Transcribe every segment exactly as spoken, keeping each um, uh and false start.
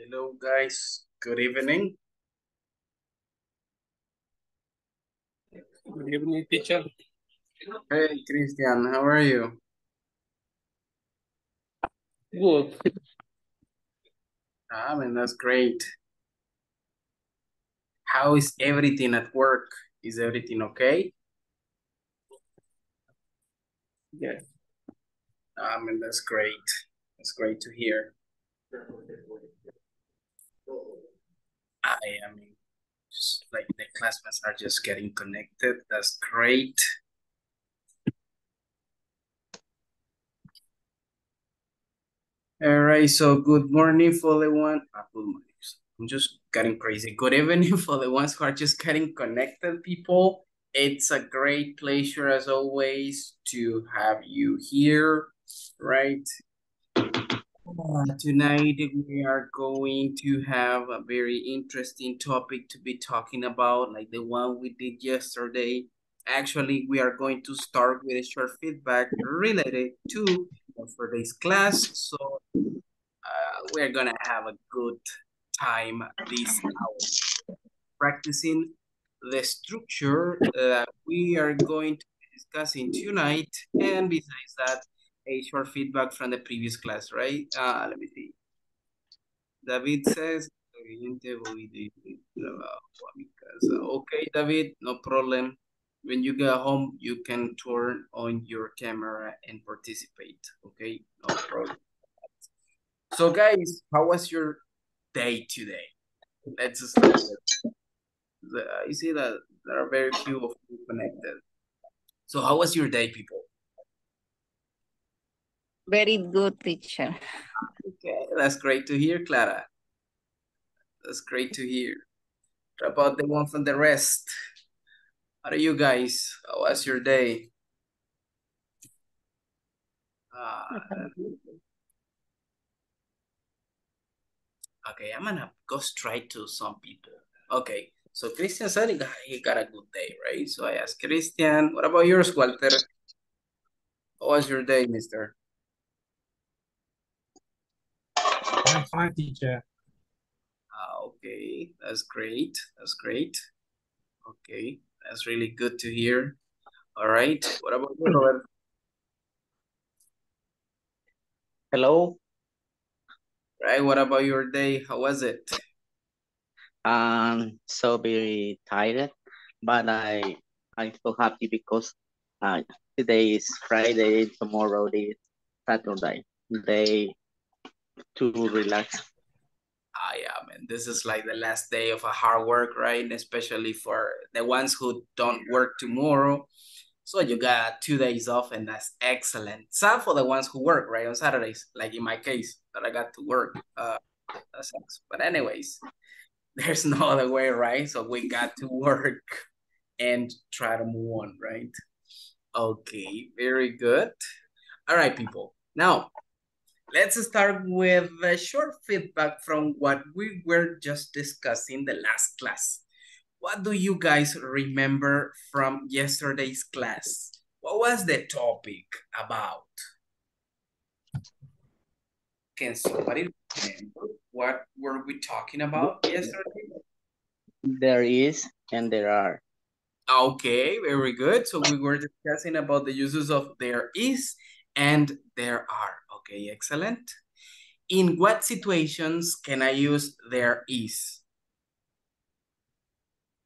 Hello guys, good evening. Good evening, teacher. Hey Christian, how are you? Good. I mean, that's great. How is everything at work? Is everything okay? Yes. I mean, that's great. That's great to hear. I, I mean, just like the classmates are just getting connected. That's great. All right, so good morning for the one. Ah, good morning. I'm just getting crazy. Good evening for the ones who are just getting connected, people. It's a great pleasure, as always, to have you here, right? Uh, tonight, we are going to have a very interesting topic to be talking about, like the one we did yesterday. Actually, we are going to start with a short feedback related to yesterday's class. So uh, we're going to have a good time this hour, practicing the structure that we are going to be discussing tonight. And besides that, a short feedback from the previous class, right? Uh, let me see. David says, okay, David, no problem. When you get home, you can turn on your camera and participate. Okay, no problem. So guys, how was your day today? Let's just start with the, you see that there are very few of you connected. So how was your day, people? Very good, teacher. Okay, that's great to hear, Clara. That's great to hear. What about the one from the rest? How are you guys? How was your day? Uh, okay, I'm gonna go straight to some people. Okay, so Christian said he got, he got a good day, right? So I asked Christian, what about yours, Walter? How was your day, mister? I'm fine, teacher. Ah, okay, that's great. That's great. Okay, that's really good to hear. All right, what about you, Robert? Hello. Right, what about your day? How was it? Um, so very tired, but I I'm so happy because uh, today is Friday, tomorrow is Saturday. They to relax. Ah, yeah, man. This is like the last day of a hard work, right? Especially for the ones who don't work tomorrow. So you got two days off, and that's excellent. Sad for the ones who work, right, on Saturdays, like in my case, that I got to work. Uh, that sucks. But anyways, there's no other way, right? So we got to work and try to move on, right? Okay, very good. All right, people. Now, let's start with a short feedback from what we were just discussing the last class. What do you guys remember from yesterday's class? What was the topic about? Can somebody remember what were we talking about yesterday? There is and there are. Okay, very good. So we were discussing about the uses of there is and there are. Okay, excellent. In what situations can I use there is?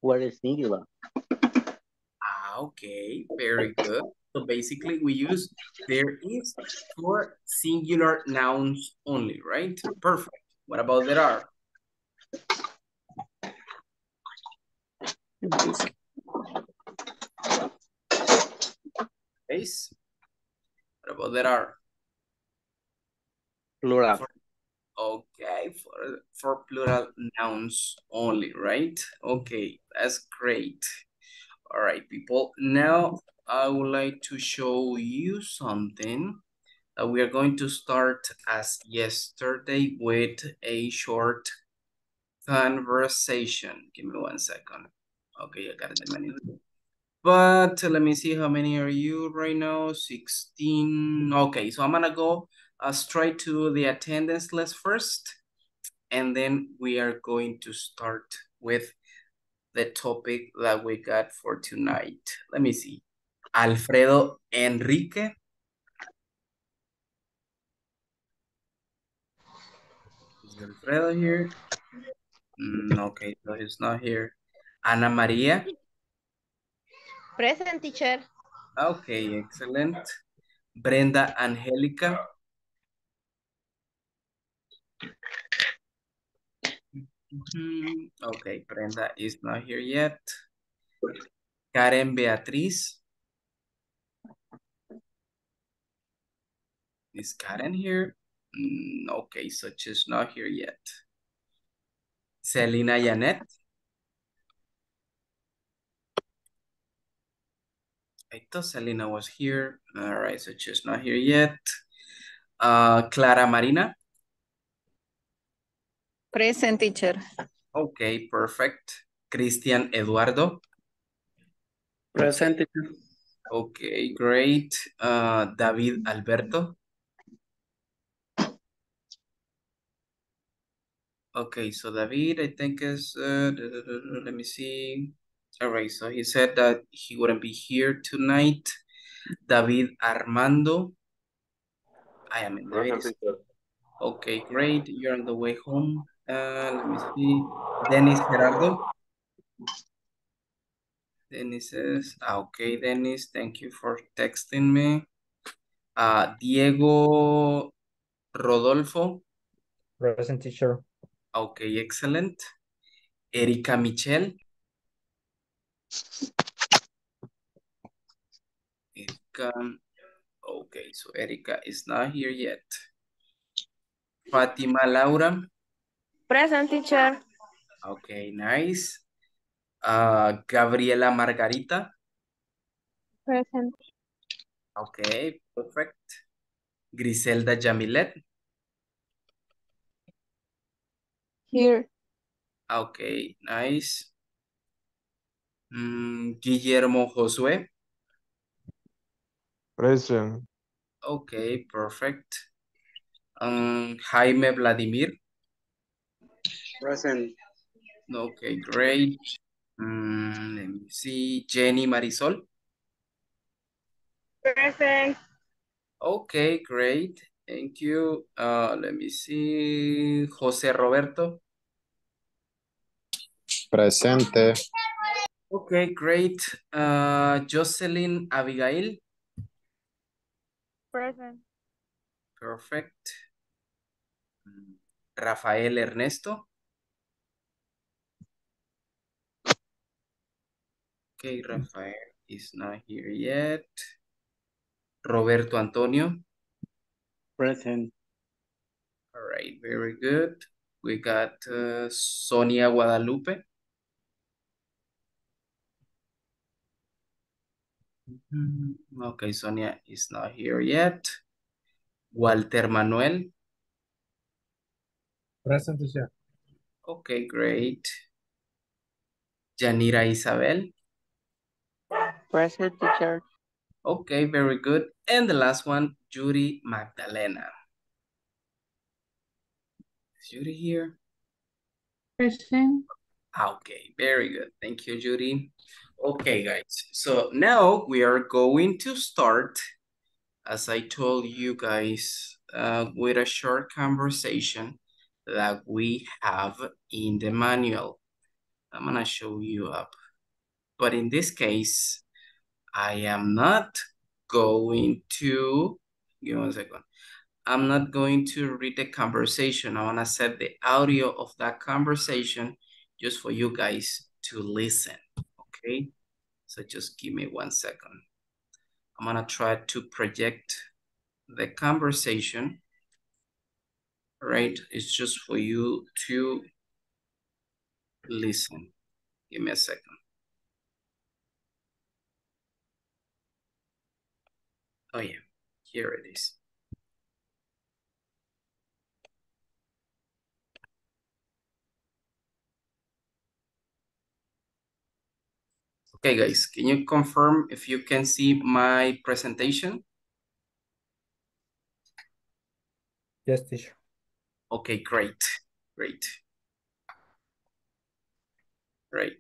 Where is singular? Ah, okay, very good. So basically we use there is for singular nouns only, right? Perfect. What about there are? Okay. What about there are? Plural. For, okay, for, for plural nouns only, right? Okay, that's great. All right, people. Now, I would like to show you something. Uh, we are going to start as yesterday with a short conversation. Give me one second. Okay, I got the menu. But uh, let me see how many are you right now, sixteen. Okay, so I'm gonna go Uh, straight to the attendance list first, And then we are going to start with the topic that we got for tonight. Let me see. Alfredo Enrique. Is Alfredo here? Mm, okay, so he's not here. Ana Maria. Present, teacher. Okay, excellent. Brenda Angelica. Mm-hmm. Okay, Brenda is not here yet. Karen Beatriz. Is Karen here? Mm, okay, so she's not here yet. Selena Janet. I thought Selena was here. All right, so she's not here yet. Uh, Clara Marina. Present, teacher. Okay, perfect. Christian Eduardo. Present, teacher. Okay, great. Uh, David Alberto. Okay, so David, I think is, uh, let me see. All right, so he said that he wouldn't be here tonight. David Armando. I am in the Okay, great. You're on the way home. Uh, let me see. Dennis Gerardo. Dennis says, okay, Dennis, thank you for texting me. Uh, Diego Rodolfo. Present, teacher. Okay, excellent. Erika Michelle. Erika. Okay, so Erika is not here yet. Fatima Laura. Present, teacher. Okay, nice. Uh, Gabriela Margarita. Present. Okay, perfect. Griselda Jamilet. Here. Okay, nice. Mm, Guillermo Josué. Present. Okay, perfect. Um, Jaime Vladimir. Present. Okay, great. Um, let me see. Jenny Marisol. Present. Okay, great. Thank you. Uh, let me see. José Roberto. Presente. Okay, great. Uh, Jocelyn Abigail. Present. Perfect. Rafael Ernesto. Okay, Rafael is not here yet. Roberto Antonio. Present. All right, very good. We got uh, Sonia Guadalupe. Mm-hmm. Okay, Sonia is not here yet. Walter Manuel. Present, teacher. Okay, great. Yanira Isabel. Present, teacher. Okay, very good. And the last one, Yuri Magdalena. Is Yuri here? Present. Okay, very good. Thank you, Yuri. Okay, guys. So now we are going to start, as I told you guys, uh, with a short conversation that we have in the manual. I'm gonna show you up. But in this case, I am not going to, give me one second. I'm not going to read the conversation. I wanna set the audio of that conversation just for you guys to listen, okay? So just give me one second. I'm gonna try to project the conversation, right? It's just for you to listen. Give me a second. Oh yeah, here it is. Okay, guys, can you confirm if you can see my presentation? Yes, teacher. Okay, great. Great. Great.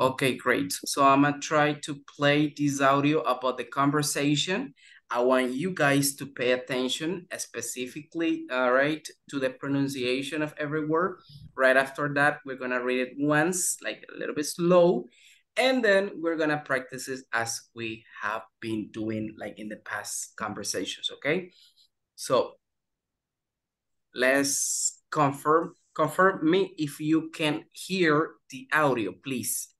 Okay, great. So I'm gonna try to play this audio about the conversation. I want you guys to pay attention specifically, all right, to the pronunciation of every word. Right after that, we're gonna read it once, like a little bit slow, and then we're gonna practice it as we have been doing like in the past conversations, okay? So let's confirm, confirm me if you can hear the audio, please.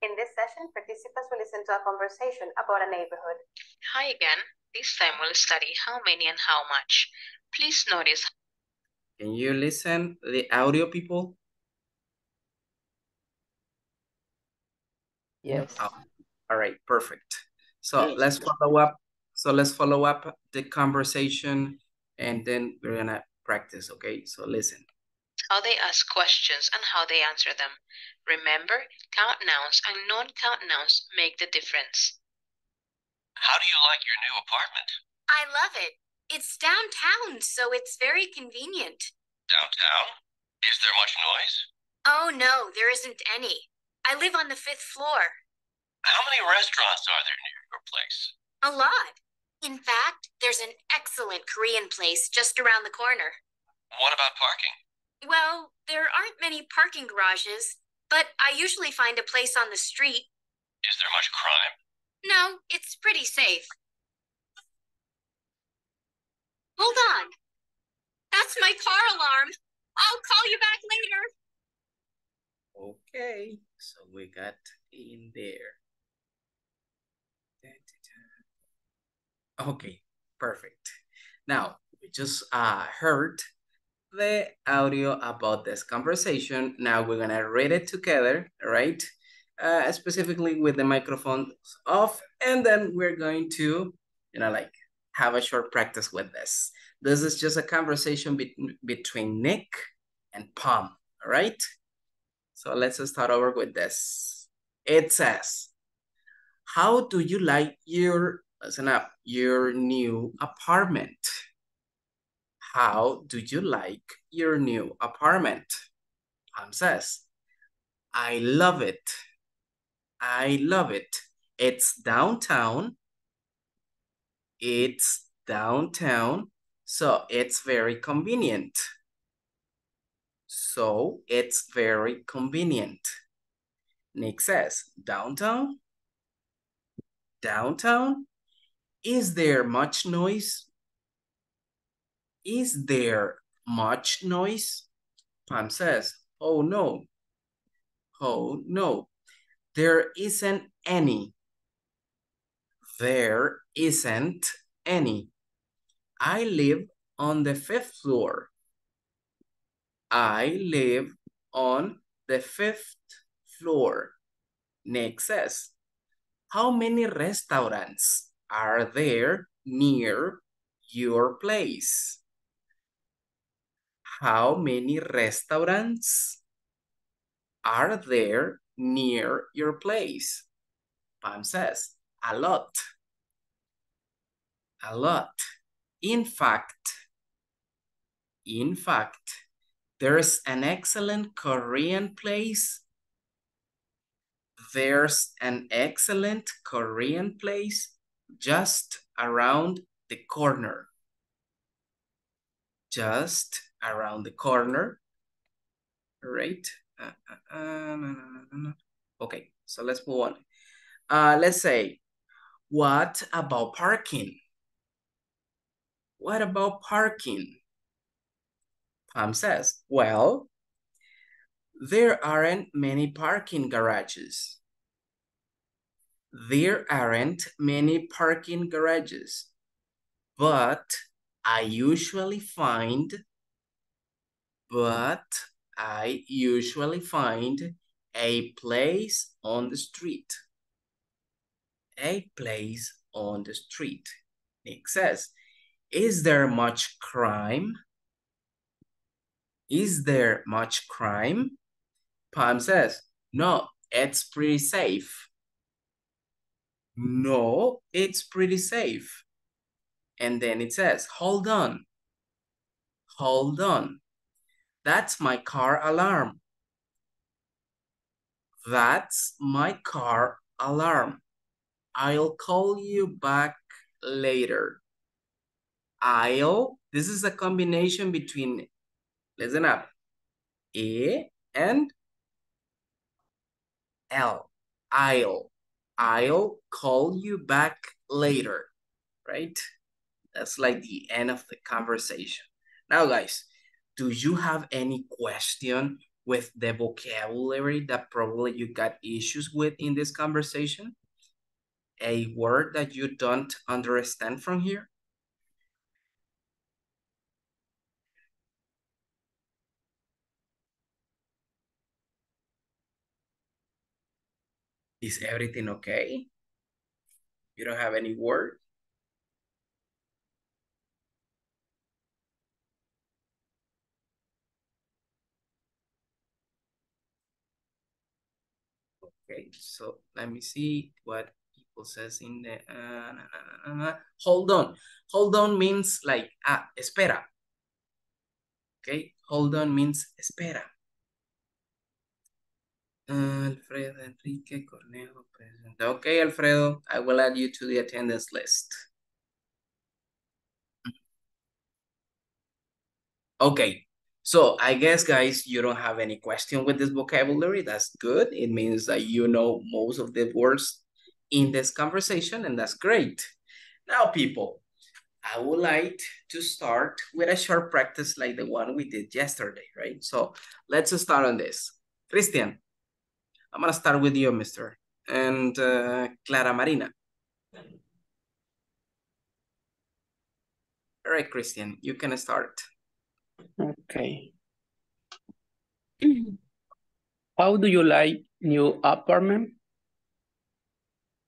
In this session, participants will listen to a conversation about a neighborhood. Hi again. This time we'll study how many and how much. Please notice. Can you listen to the audio, people? Yes. Oh, all right, perfect. So yes. let's follow up. So let's follow up the conversation and then we're gonna practice, okay? So listen. How they ask questions and how they answer them. Remember, count nouns and non-count nouns make the difference. How do you like your new apartment? I love it. It's downtown, so it's very convenient. Downtown? Is there much noise? Oh, no, there isn't any. I live on the fifth floor. How many restaurants are there near your place? A lot. In fact, there's an excellent Korean place just around the corner. What about parking? Well, there aren't many parking garages, but I usually find a place on the street. Is there much crime? No, it's pretty safe. Hold on. That's my car alarm. I'll call you back later. Okay, so we got in there. Okay, perfect. Now, we just uh, heard the audio about this conversation. Now we're gonna read it together, right? Uh, specifically with the microphones off, and then we're going to, you know, like have a short practice with this. This is just a conversation be between Nick and Pam, all right? So let's start over with this. It says, how do you like your, listen up, your new apartment? How do you like your new apartment? Pam says, I love it. I love it. It's downtown. It's downtown. So it's very convenient. So it's very convenient. Nick says, downtown? Downtown? Is there much noise? Is there much noise? Pam says, oh no, oh no, there isn't any. There isn't any. I live on the fifth floor. I live on the fifth floor. Nick says, how many restaurants are there near your place? How many restaurants are there near your place? Pam says, a lot. A lot. In fact, in fact, there's an excellent Korean place. There's an excellent Korean place just around the corner. Just around the corner, right? Uh, uh, uh, no, no, no, no. Okay, so let's move on. Uh, let's say, what about parking? What about parking? Pam says, well, there aren't many parking garages. There aren't many parking garages, but I usually find But I usually find a place on the street. A place on the street. Nick says, is there much crime? Is there much crime? Pam says, no, it's pretty safe. No, it's pretty safe. And then it says, hold on, hold on. That's my car alarm. That's my car alarm. I'll call you back later. I'll, this is a combination between, listen up, A and L. I'll, I'll call you back later, right? That's like the end of the conversation. Now guys, do you have any question with the vocabulary that probably you got issues with in this conversation? A word that you don't understand from here? Is everything okay? You don't have any word? Okay, so let me see what people says in the, uh, nah, nah, nah, nah. Hold on. Hold on means like, ah, espera. Okay, hold on means espera. Uh, Alfredo, Enrique, Cornejo, present. Okay, Alfredo, I will add you to the attendance list. Okay. So I guess, guys, you don't have any question with this vocabulary. That's good. It means that you know most of the words in this conversation, and that's great. Now, people, I would like to start with a short practice like the one we did yesterday, right? So let's start on this. Christian, I'm going to start with you, mister, and uh, Clara Marina. All right, Christian, you can start. Okay. How do you like new apartment?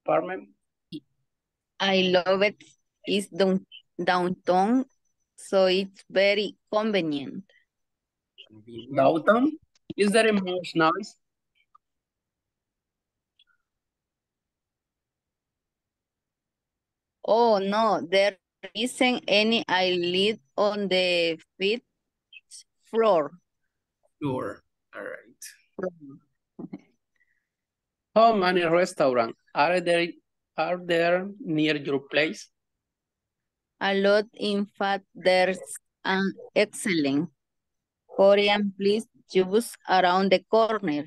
Apartment? I love it. It's down, downtown, so it's very convenient. Downtown? Is that much noise? Oh, no. There isn't any. I live on the fifth floor. Sure. All right. How many restaurants are there are there near your place? A lot. In fact, there's an excellent Korean place just around the corner.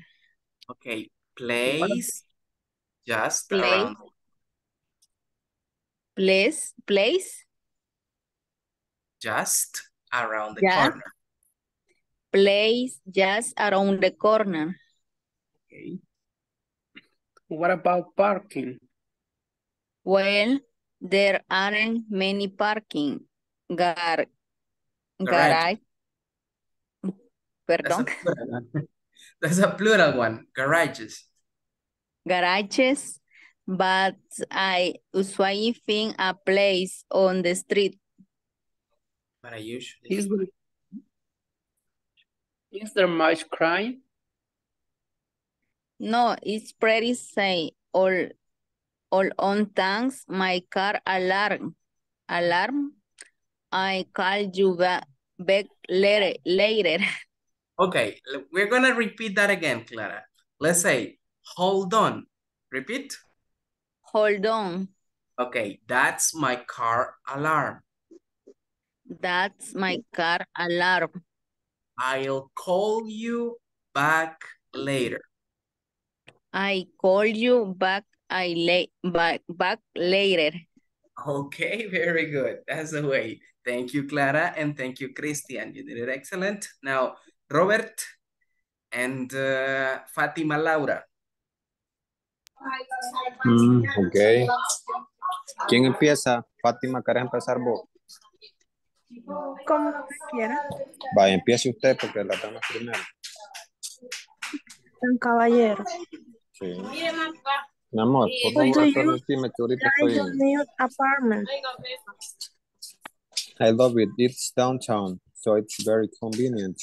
Okay, place just place. around. Place, place. Just around the just. corner. Place just around the corner. Okay. What about parking? Well, there aren't many parking. Gar garage. Perdón. That's a plural one. Garages. Garages. But I usually find a place on the street. But I usually... Is, is there much crime? No, it's pretty safe. All, all on thanks, my car alarm. Alarm. I call you back later. later. Okay, we're going to repeat that again, Clara. Let's say, hold on. Repeat. Hold on. Okay, that's my car alarm. That's my car alarm. I'll call you back later. I call you back I late back back later. Okay, very good. That's the way. Thank you, Clara, and thank you, Christian. You did it excellent. Now, Robert and uh, Fatima Laura. Mm, okay. ¿Quién empieza? Fátima, ¿querés empezar vos? Como quiera. Va, empiece usted porque la damos primero. Un caballero. Sí. Mi amor, por favor, dime que ahorita estoy en... apartment. I love it. It's downtown, so it's very convenient.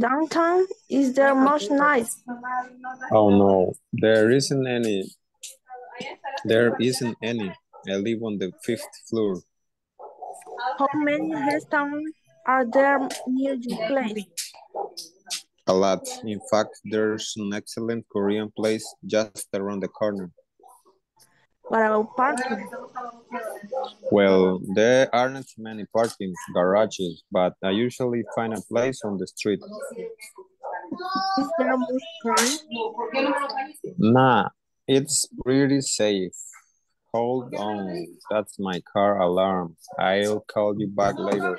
Downtown, is there much noise? Oh no, there isn't any. There isn't any. I live on the fifth floor. How many restaurants are there near your place? A lot. In fact, there's an excellent Korean place just around the corner. What about parking? Well, there aren't many parking garages, but I usually find a place on the street. Is there much crime? Nah, it's pretty safe. Hold on, that's my car alarm. I'll call you back later.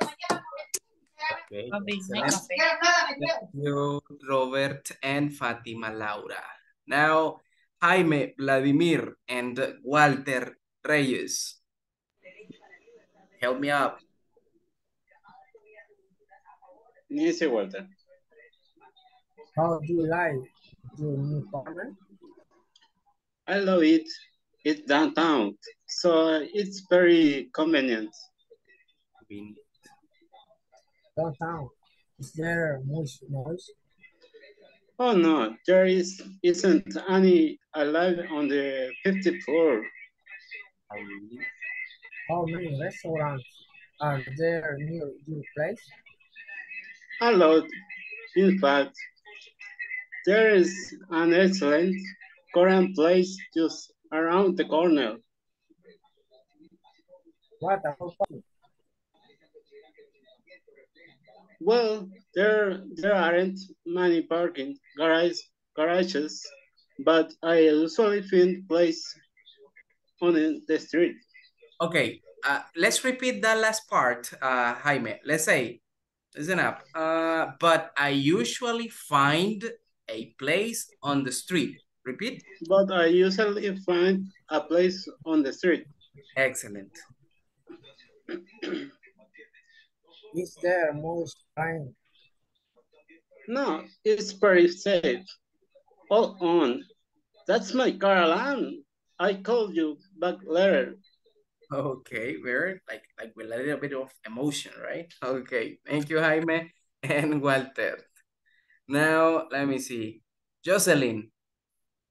Okay. Thank you, Robert and Fatima Laura. Now, Jaime, Vladimir, and Walter Reyes. Help me up. Easy, Walter. How do you like your new apartment? I love it. It's downtown, so it's very convenient. Downtown, is there much noise? Oh no, there is, isn't any. I live on the fifth floor. How many restaurants are there near your place? A lot. In fact, there is an excellent Korean place just around the corner. What about parking? Well, there there aren't many parking garage, garages, but I usually find place on the street. Okay, uh, let's repeat that last part, uh, Jaime. Let's say, listen up. Uh, but I usually find a place on the street. Repeat. But I usually find a place on the street. Excellent. Is there most time? No, it's very safe. Hold on. That's my car alarm. I call you back later. Okay, we're like, like with a little bit of emotion, right? Okay, thank you, Jaime and Walter. Now, let me see. Jocelyn.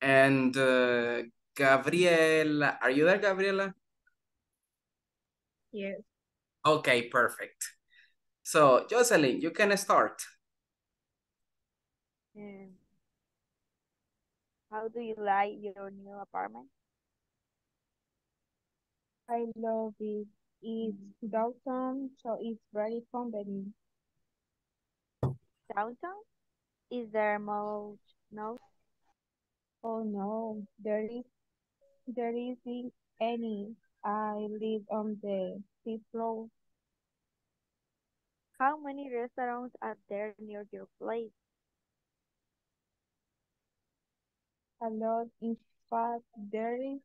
And uh, Gabriela, are you there, Gabriela? Yes. Okay, perfect. So, Jocelyn, you can start. Um, how do you like your new apartment? I love it. It's downtown, so it's very convenient. Downtown? Is there more? No? Oh no, there is there isn't any. I live on the fifth floor. How many restaurants are there near your place? A lot. In fact, there is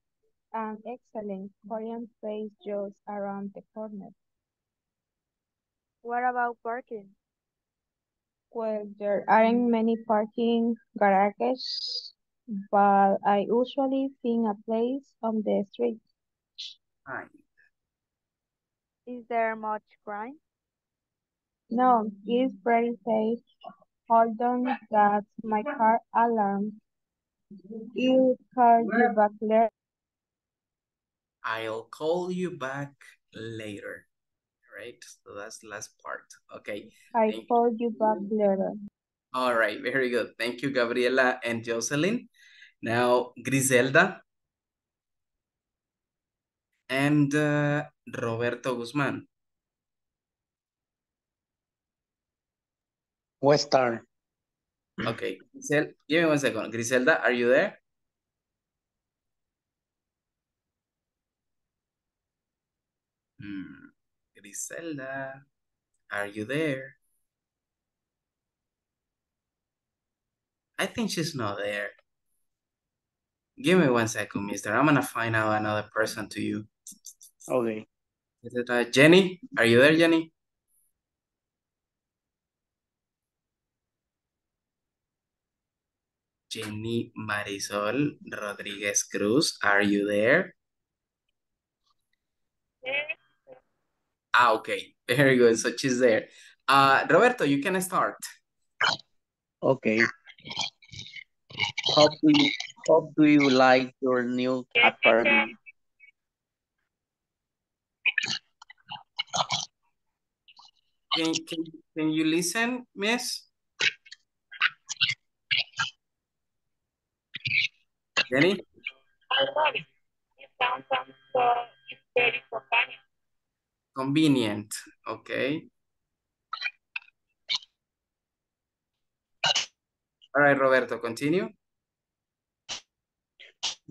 an excellent Korean place just around the corner. What about parking? Well, there aren't many parking garages, but I usually find a place on the street. Fine. Is there much crime? No, it's very safe. Hold on, that's my car alarm. I'll call you back later. I'll call you back later. Right? So that's the last part. Okay. I'll call you back later. All right, very good. Thank you, Gabriela and Jocelyn. Now, Griselda and uh, Roberto Guzman. Western. Okay, Grisel, give me one second. Griselda, are you there? Hmm. Griselda, are you there? I think she's not there. Give me one second, mister. I'm gonna find out another person to you. Okay. Is it, uh, Jenny? Are you there, Jenny? Jenny Marisol Rodriguez Cruz, are you there? Yes. Ah, okay. Very good. So she's there. Uh, Roberto, you can start. Okay. How do you, how do you like your new apartment? Can, can, can you listen, miss? Ready? Convenient, okay. All right, Roberto, continue.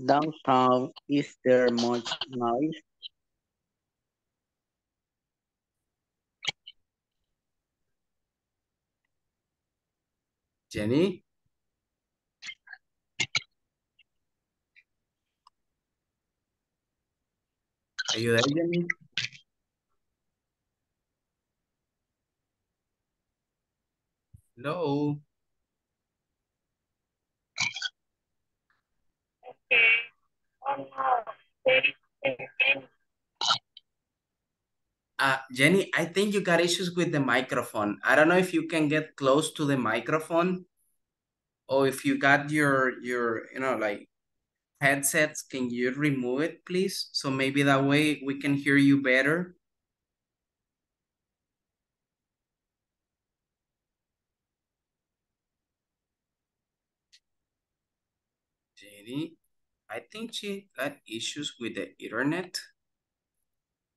Downtown, is there much noise? Jenny? Are you there, Jenny? Hello? Uh, Jenny, I think you got issues with the microphone. I don't know if you can get close to the microphone, or if you got your, your you know, like headsets, can you remove it, please? So maybe that way we can hear you better. Jenny, I think she got issues with the internet.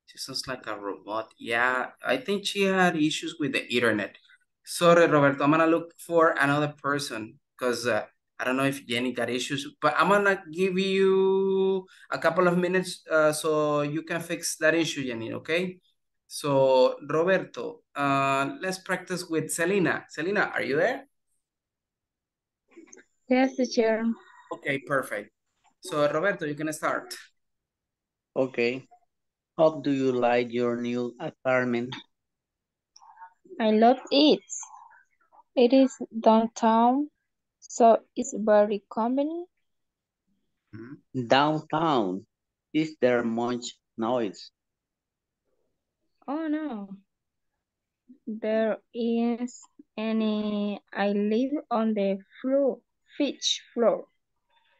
She sounds like a robot. Yeah, I think she had issues with the internet. Sorry, Roberto, I'm gonna look for another person because uh, I don't know if Jenny got issues, but I'm gonna give you a couple of minutes uh, so you can fix that issue, Jenny, okay? So, Roberto, uh, let's practice with Selena. Selena, are you there? Yes, teacher. Okay, perfect. So, Roberto, you can start. Okay. How do you like your new apartment? I love it. It is downtown, so it's very convenient. Mm-hmm. Downtown, is there much noise? Oh, no. There is any. I live on the floor, fifth floor.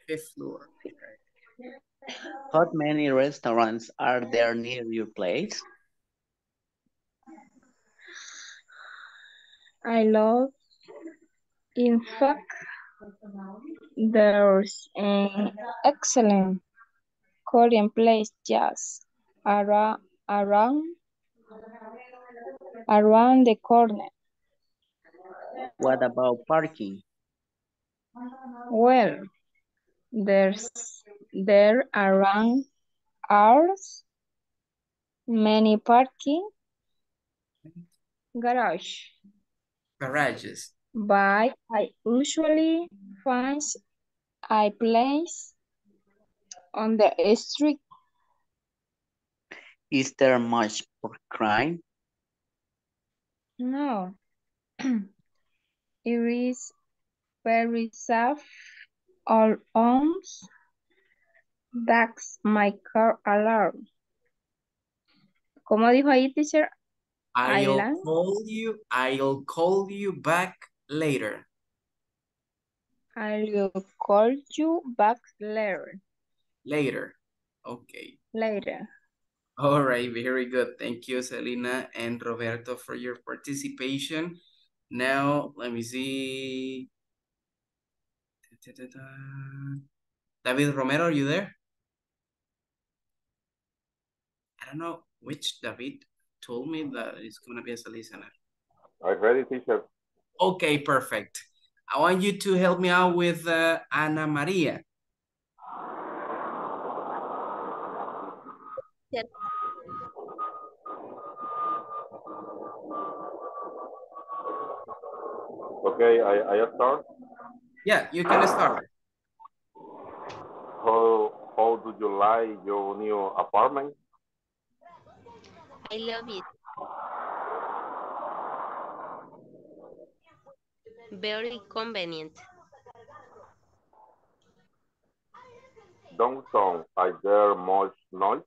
Fifth floor. How many restaurants are there near your place? I love, in fact, there's an excellent Korean place just around, around, around the corner. What about parking? Well, There's there around ours many parking garage garages. But I usually find a place on the street. Is there much crime? No, it is very safe. All homes, that's my car alarm. Como dijo ahí, teacher? I'll Island. call you, I'll call you back later. I'll call you back later. Later, okay. Later. All right, very good. Thank you, Selena and Roberto, for your participation. Now, let me see. David Romero, are you there? I don't know which David told me that it's going to be as a listener. I'm ready, teacher. Okay, perfect. I want you to help me out with uh, Ana Maria. Yes. Okay, I, I start. Yeah, you can start. How, how do you like your new apartment? I love it. Very convenient. Downtown, is there much noise?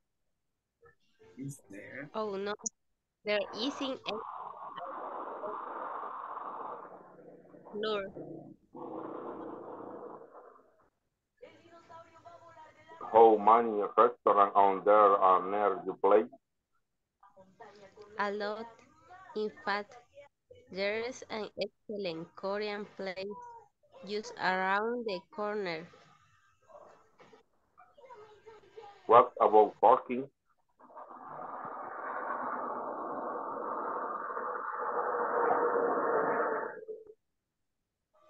Is there? Oh, no. There isn't any. Lord. How many restaurants on there are near the place? a lot. In fact, there is an excellent Korean place just around the corner. What about parking?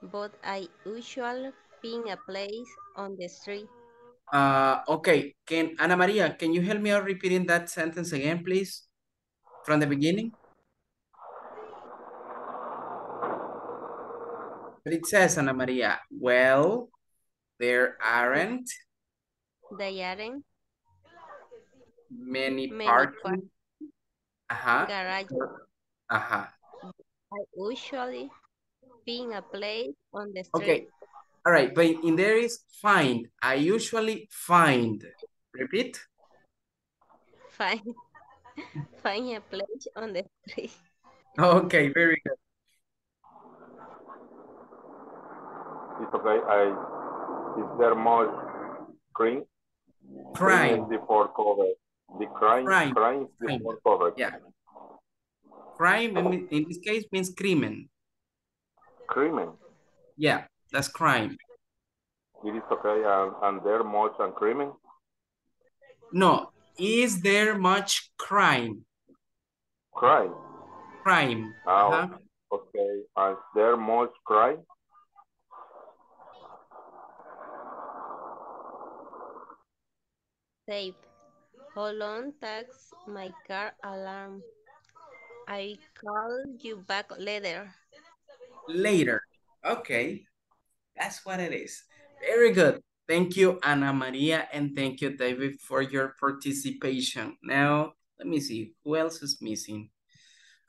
But I usually find a place on the street. Uh, okay, can Ana Maria, can you help me out repeating that sentence again, please? From the beginning? But it says, Ana Maria, well, there aren't There aren't many many parking. parking Uh-huh. garages. Uh-huh. I usually find a place on the street. Okay. All right. But in there is find. I usually find. Repeat. Find, find a place on the street. Okay. Very good. It's okay. I, is there more crime? Crime Crime. before cover. The crime, Crime. crime Crime. before cover. Yeah. Crime in, in this case means crimen. Crimen. Yeah. That's crime. It is okay. And, and there much and crimen. No. Is there much crime? Crime. Crime. Ah, Uh-huh. okay. And there much crime. Save. Hold on, tax my car alarm. I call you back later. Later. Okay. That's what it is. Very good. Thank you, Ana Maria, and thank you, David, for your participation. Now, let me see. Who else is missing?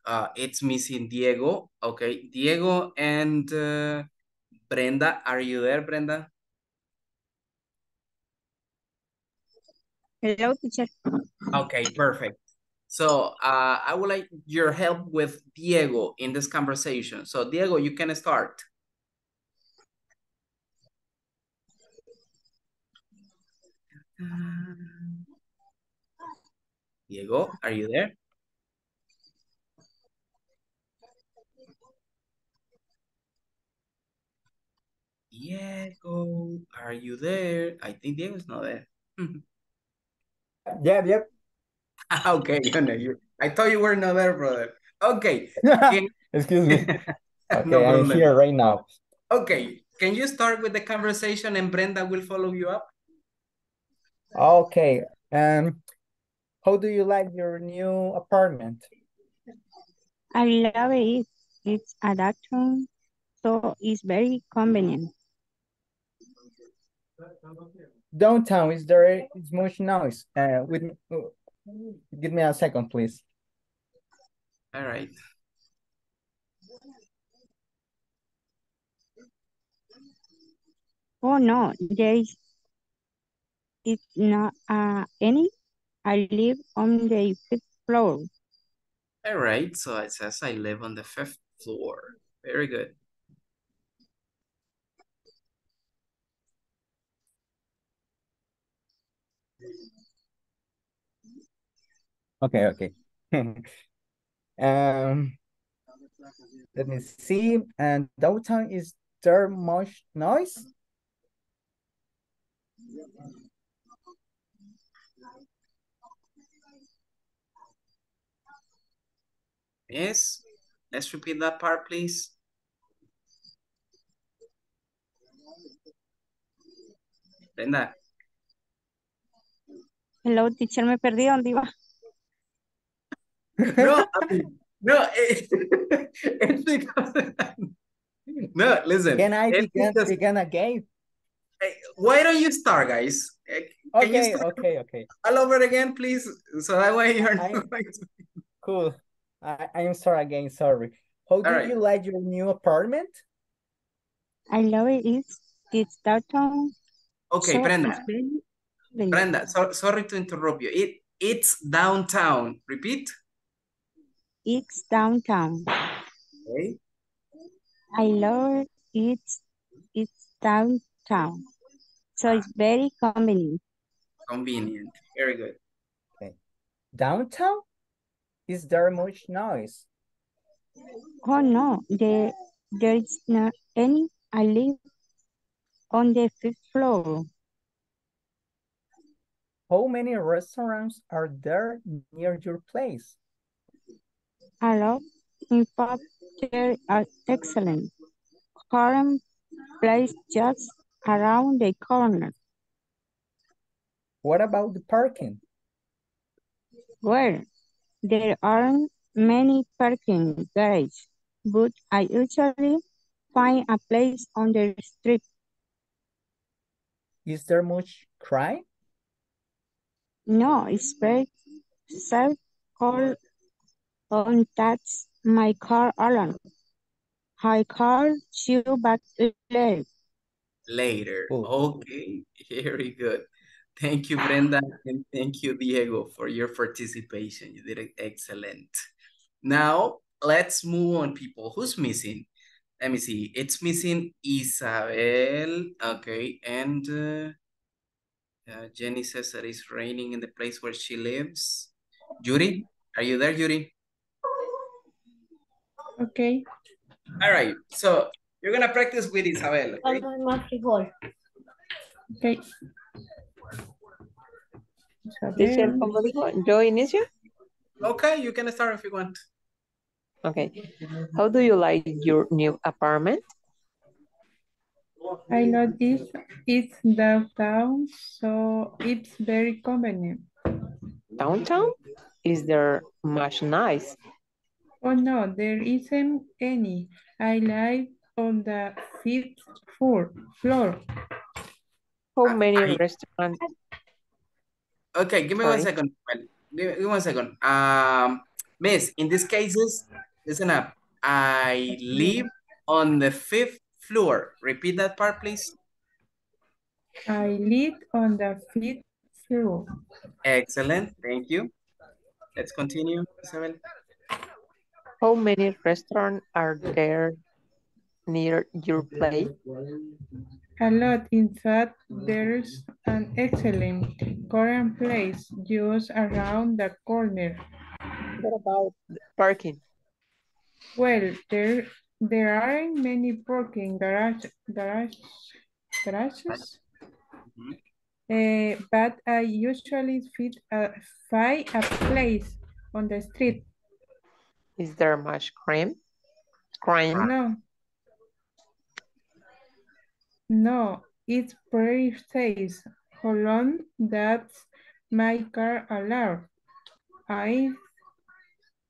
Uh, it's missing Diego. Okay, Diego and uh, Brenda. Are you there, Brenda? Hello, teacher. Okay, perfect. So uh, I would like your help with Diego in this conversation. So Diego, you can start. Diego, are you there? Diego, are you there? I think Diego's not there. Yep, yep. Okay, you know, you, I thought you were not there, brother. Okay. Can- Excuse me. Okay, No I'm problem. here right now. Okay, can you start with the conversation and Brenda will follow you up? Okay. Um, how do you like your new apartment? I love it. It's a bathroom, so it's very convenient. Downtown, is there is much noise? Uh, with give me a second, please. All right. Oh no, there is it's not uh, any. I live on the fifth floor. All right. So it says I live on the fifth floor. Very good. Okay, okay. Um, let me see. And downtown, is there much noise? Yes. Let's repeat that part, please. Brenda. Hello, teacher, me perdí. ¿Dónde iba? No, I mean, no, it, it's because no, listen. Can I it's begin because begin again? why don't you start, guys? Eh, Can you Okay, start okay, okay. all over again, please? So that way you're I, not going to. cool. I, I am sorry again, sorry. How All do right. you like your new apartment? I love it. It's, it's downtown, Okay, so it's Brenda. very convenient. Brenda, so, sorry to interrupt you. It it's downtown. Repeat. It's downtown. Okay. I love it. It's downtown, so Ah, it's very convenient. convenient. Very good. Okay. Downtown? Is there much noise? Oh, no, the, there is not any. I live on the fifth floor. How many restaurants are there near your place? A lot. In fact, there are excellent. Current place just around the corner. What about the parking? Well, there aren't many parking garages, but I usually find a place on the street. Is there much crime? No, it's very safe. Call on that's my car alarm. I call you back later. Later. Oh. Okay, very good. Thank you, Brenda, and thank you, Diego, for your participation. You did excellent. Now, let's move on, people. Who's missing? Let me see. It's missing Isabel. Okay, and uh, uh, Jenny says that it's raining in the place where she lives. Yuri, are you there, Yuri? Okay. All right, so you're going to practice with Isabel. Okay? Okay. Yo inicio? Okay, you can start if you want. Okay. How do you like your new apartment? I love this. It's downtown, so it's very convenient. Downtown? Is there much noise? Oh, no, there isn't any. I live on the fifth floor. How many I... restaurants? Okay, give me Sorry. one second. Give me one second. Um, miss, in these cases, listen up. I live on the fifth floor. Repeat that part, please. I live on the fifth floor. Excellent. Thank you. Let's continue, Isabel. How many restaurants are there near your place? A lot. In fact, there's an excellent Korean place just around the corner. What about parking? Well, there there aren't many parking garage, garage, garages, mm-hmm. uh, but I usually fit a, find a place on the street. Is there much crime? Crime? No. No, it's pretty safe. Hold on, that's my car alarm. I,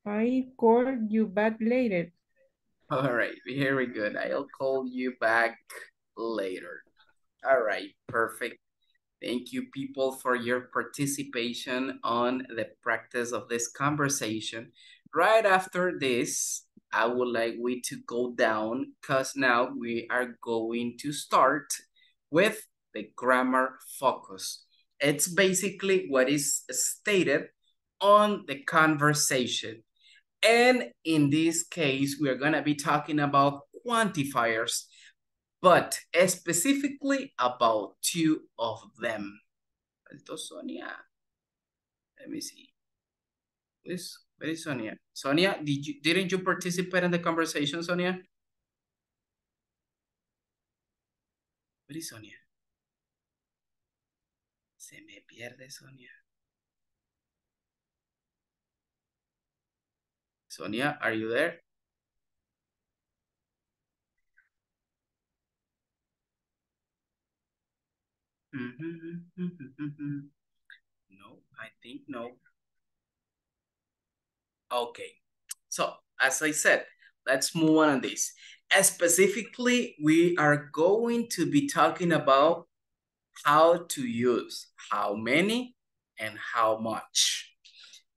I call you back later. All right, very good. I'll call you back later. All right, perfect. Thank you, people, for your participation on the practice of this conversation. Right after this, I would like we to go down because now we are going to start with the grammar focus. It's basically what is stated on the conversation. And in this case, we are going to be talking about quantifiers, but specifically about two of them. Let me see. This Where is Sonia? Sonia, did you, didn't you participate in the conversation, Sonia? Where is Sonia? Se me pierde, Sonia. Sonia, are you there? No, I think no. Okay, so as I said, let's move on on this. Specifically, we are going to be talking about how to use, how many, and how much.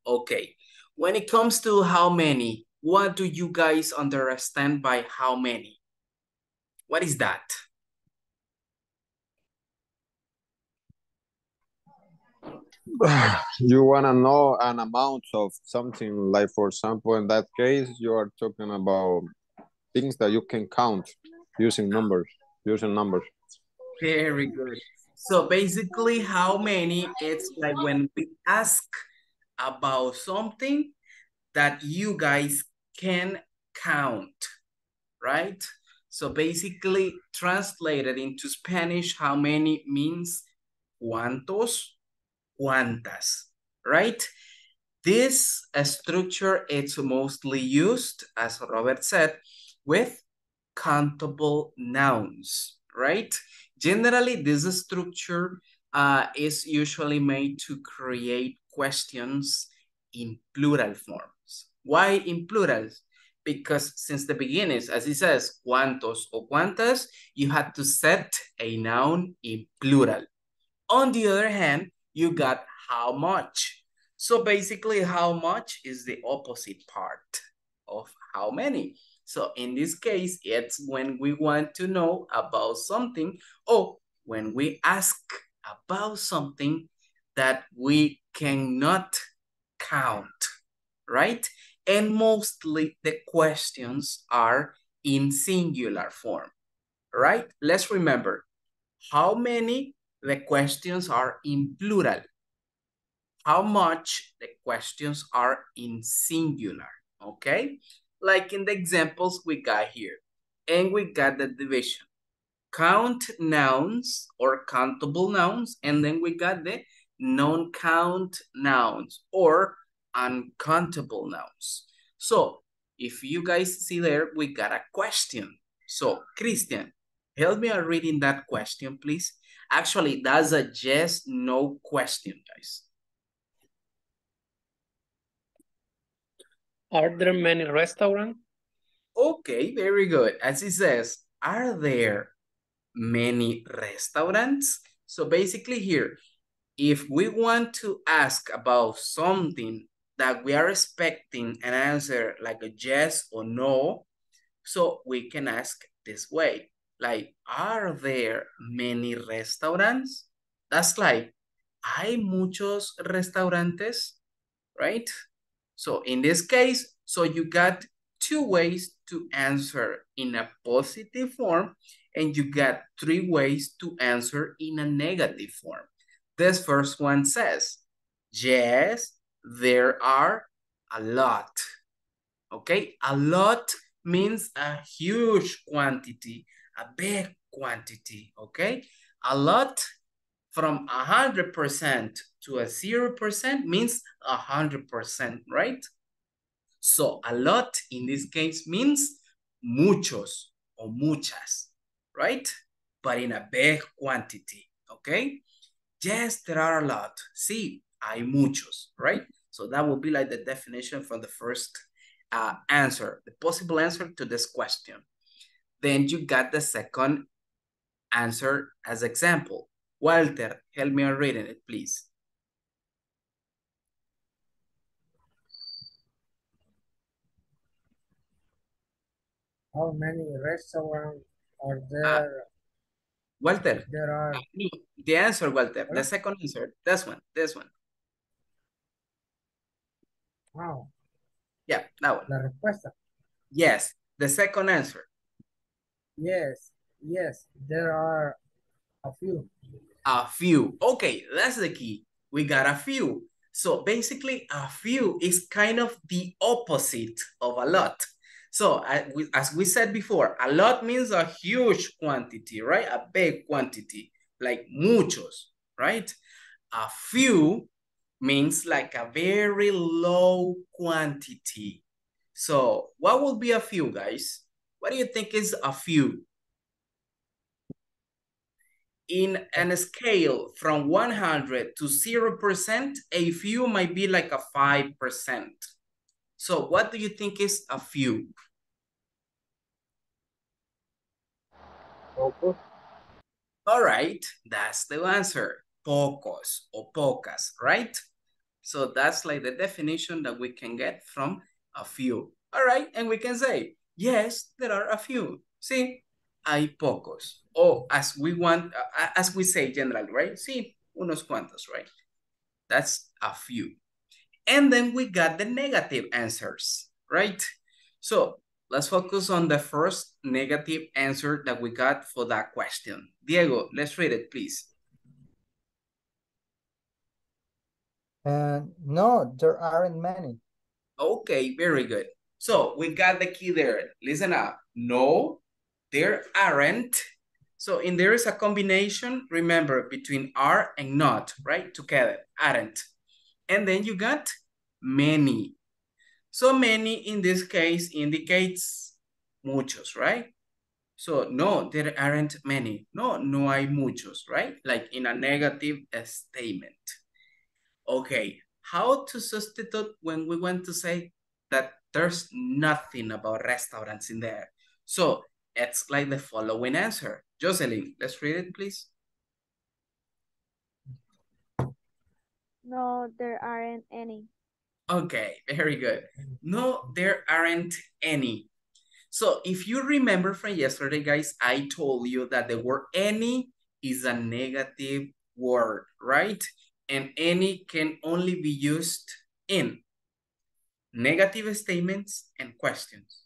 Okay, when it comes to how many, what do you guys understand by how many? What is that? You want to know an amount of something, like for example, in that case, you are talking about things that you can count using numbers, using numbers. Very good. So basically how many, it's like when we ask about something that you guys can count, right? So basically translated into Spanish, how many means cuántos, cuántas, right? This uh, structure is mostly used, as Robert said, with countable nouns, right? Generally, this structure uh, is usually made to create questions in plural forms. Why in plural? Because since the beginning, as it says, cuántos o cuántas, you had to set a noun in plural. On the other hand, you got how much. So basically, how much is the opposite part of how many. So in this case, it's when we want to know about something or when we ask about something that we cannot count, right? And mostly the questions are in singular form, right? Let's remember how many, the questions are in plural. How much, the questions are in singular, okay? Like in the examples we got here, and we got the division. Count nouns or countable nouns, and then we got the non-count nouns or uncountable nouns. So if you guys see there, we got a question. So Christian, help me on reading that question, please. Actually, that's a yes, no question, guys. Are there many restaurants? Okay, very good. As it says, are there many restaurants? So basically here, if we want to ask about something that we are expecting an answer like a yes or no, so we can ask this way, like, are there many restaurants? That's like, hay muchos restaurantes, right? So in this case, so you got two ways to answer in a positive form, and you got three ways to answer in a negative form. This first one says, yes, there are a lot. Okay, a lot means a huge quantity, a big quantity, okay? A lot from one hundred percent to a zero percent means one hundred percent, right? So a lot in this case means muchos or muchas, right? But in a big quantity, okay? Yes, there are a lot. Sí, hay muchos, right? So that would be like the definition from the first uh, answer, the possible answer to this question. Then you got the second answer as example. Walter, help me on reading it, please. How many restaurants are there? Uh, Walter, there are... the answer, Walter, what? The second answer, this one, this one. Wow. Yeah, that one. La respuesta. Yes, the second answer. Yes, yes, there are a few. A few. Okay, that's the key. We got a few. So basically, a few is kind of the opposite of a lot. So as we said before, a lot means a huge quantity, right? A big quantity, like muchos, right? A few means like a very low quantity. So what would be a few, guys? What do you think is a few? In a scale from one hundred to zero percent, a few might be like a five percent. So what do you think is a few? Pocos. All right, that's the answer. Pocos or pocas, right? So that's like the definition that we can get from a few. All right, and we can say, yes, there are a few. See? Hay pocos, or oh, as we want, uh, as we say generally, right? Sí, unos cuantos, right? That's a few. And then we got the negative answers, right? So let's focus on the first negative answer that we got for that question. Diego, let's read it, please. Uh, no, there aren't many. Okay, very good. So we got the key there. Listen up. No, there aren't. So in there is a combination, remember, between are and not, right? Together, aren't. And then you got many. So many in this case indicates muchos, right? So no, there aren't many. No, no hay muchos, right? Like in a negative statement. Okay, how to substitute when we want to say that there's nothing about restaurants in there. So it's like the following answer. Jocelyn, let's read it, please. No, there aren't any. Okay, very good. No, there aren't any. So if you remember from yesterday, guys, I told you that the word any is a negative word, right? And any can only be used in negative statements and questions.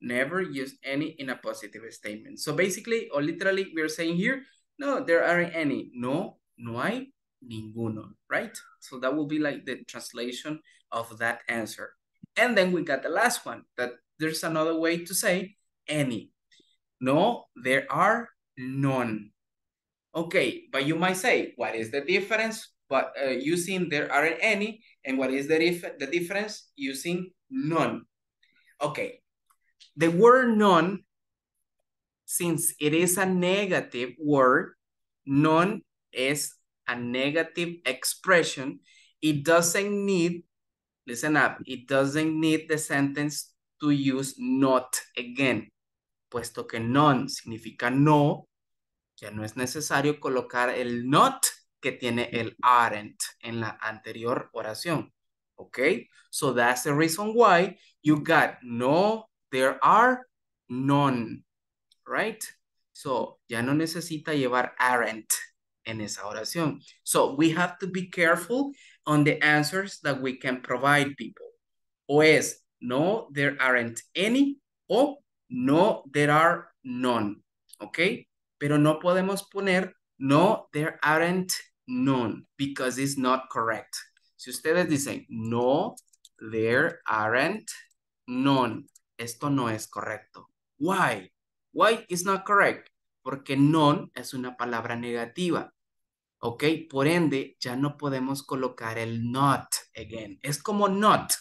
Never use any in a positive statement. So basically, or literally, we're saying here, no, there aren't any. No, no hay ninguno, right? So that will be like the translation of that answer. And then we got the last one, that there's another way to say any. No, there are none. Okay, but you might say, what is the difference? But uh, using there aren't any, and what is the, dif the difference? Using none. Okay, the word none, since it is a negative word, none is a negative expression. It doesn't need, listen up, it doesn't need the sentence to use not again. Puesto que none significa no, ya no es necesario colocar el not que tiene el aren't en la anterior oración. Okay, so that's the reason why you got no, there are none, right? So ya no necesita llevar aren't en esa oración. So we have to be careful on the answers that we can provide people. O es no, there aren't any, o no, there are none, okay? Pero no podemos poner no, there aren't none, because it's not correct. Si ustedes dicen no, there aren't none, esto no es correcto. Why? Why is not correct? Porque none es una palabra negativa. Ok, por ende, ya no podemos colocar el not again. Es como not,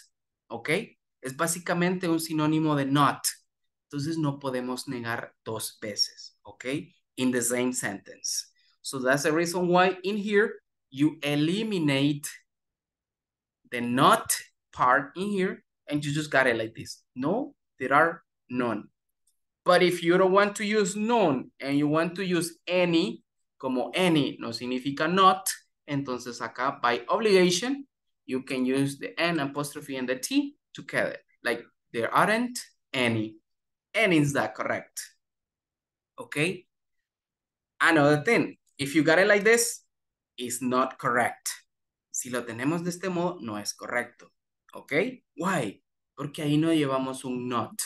ok. Es básicamente un sinónimo de not. Entonces no podemos negar dos veces, ok, in the same sentence. So that's the reason why in here you eliminate the not part in here and you just got it like this. No, there are none. But if you don't want to use none and you want to use any, como any no significa not, entonces acá by obligation, you can use the N apostrophe and the T together. Like there aren't any. And is that correct? Okay. Another thing, if you got it like this, it's not correct. Si lo tenemos de este modo, no es correcto. Okay. Why? Porque ahí no llevamos un not.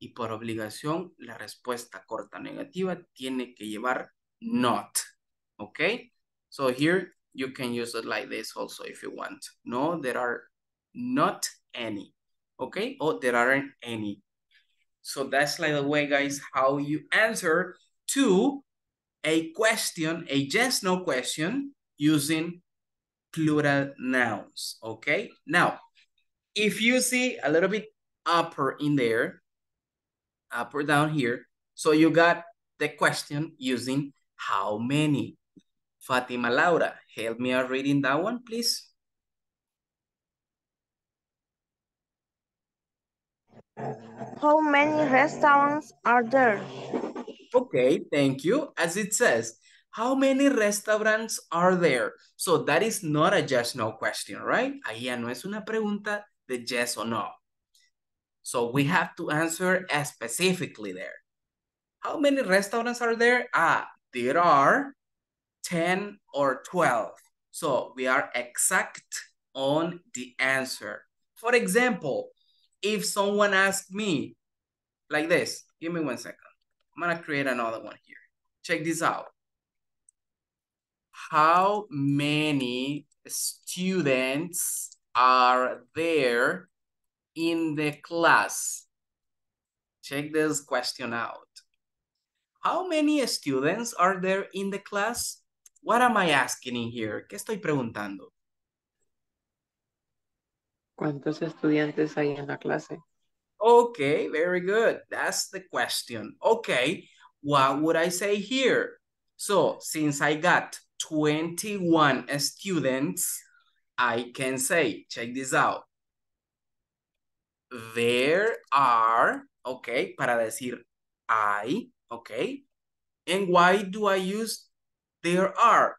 Y por obligación, la respuesta corta negativa tiene que llevar not. Okay? So here, you can use it like this also if you want. No, there are not any. Okay? Oh, there aren't any. So that's like the way, guys, how you answer to a question, a yes, no question using plural nouns. Okay? Now, if you see a little bit upper in there, up or down here. So you got the question using how many. Fatima Laura, help me out reading that one, please. How many restaurants are there? Okay, thank you. As it says, how many restaurants are there? So that is not a yes, no question, right? Ahí ya no es una pregunta de yes or no. So we have to answer specifically there. How many restaurants are there? Ah, there are ten or twelve. So we are exact on the answer. For example, if someone asked me like this, give me one second. I'm gonna create another one here. Check this out. How many students are there in the class. Check this question out. How many students are there in the class? What am I asking in here? ¿Qué estoy preguntando? ¿Cuántos estudiantes hay en la clase? Okay, very good. That's the question. Okay, what would I say here? So, since I got twenty-one students, I can say, check this out. There are, okay, para decir I, okay. And why do I use there are?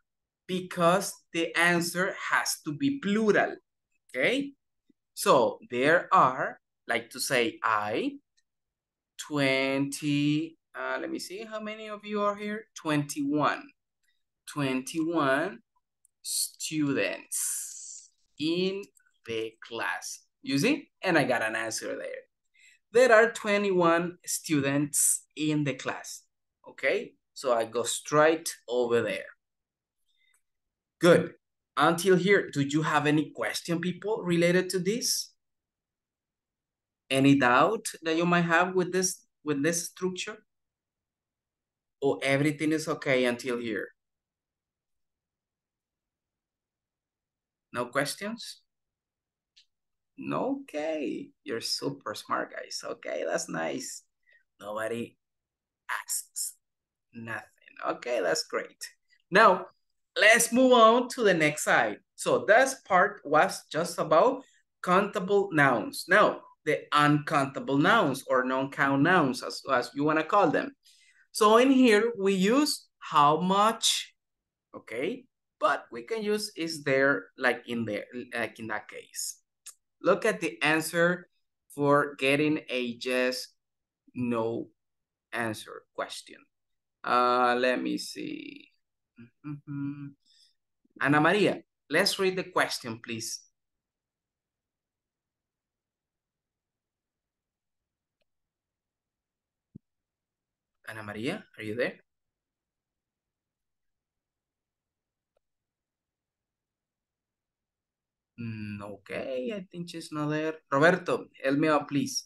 Because the answer has to be plural, okay? So there are, like to say I, twenty, uh, let me see how many of you are here, twenty-one. twenty-one students in the class. You see? And I got an answer there. There are twenty-one students in the class, okay? So I go straight over there. Good. Until here, do you have any question, people, related to this? Any doubt that you might have with this, with this structure? Or everything is okay until here? No questions? No, okay. You're super smart, guys. Okay, that's nice. Nobody asks nothing. Okay, that's great. Now, let's move on to the next side. So this part was just about countable nouns. Now, the uncountable nouns or non-count nouns, as, as you want to call them. So in here, we use how much, okay? But we can use is there, like in there, like in that case. Look at the answer for getting a yes, no answer question. Uh, let me see. Mm-hmm. Ana Maria, let's read the question, please. Ana Maria, are you there? Okay, I think she's not there. Roberto, help me out, please.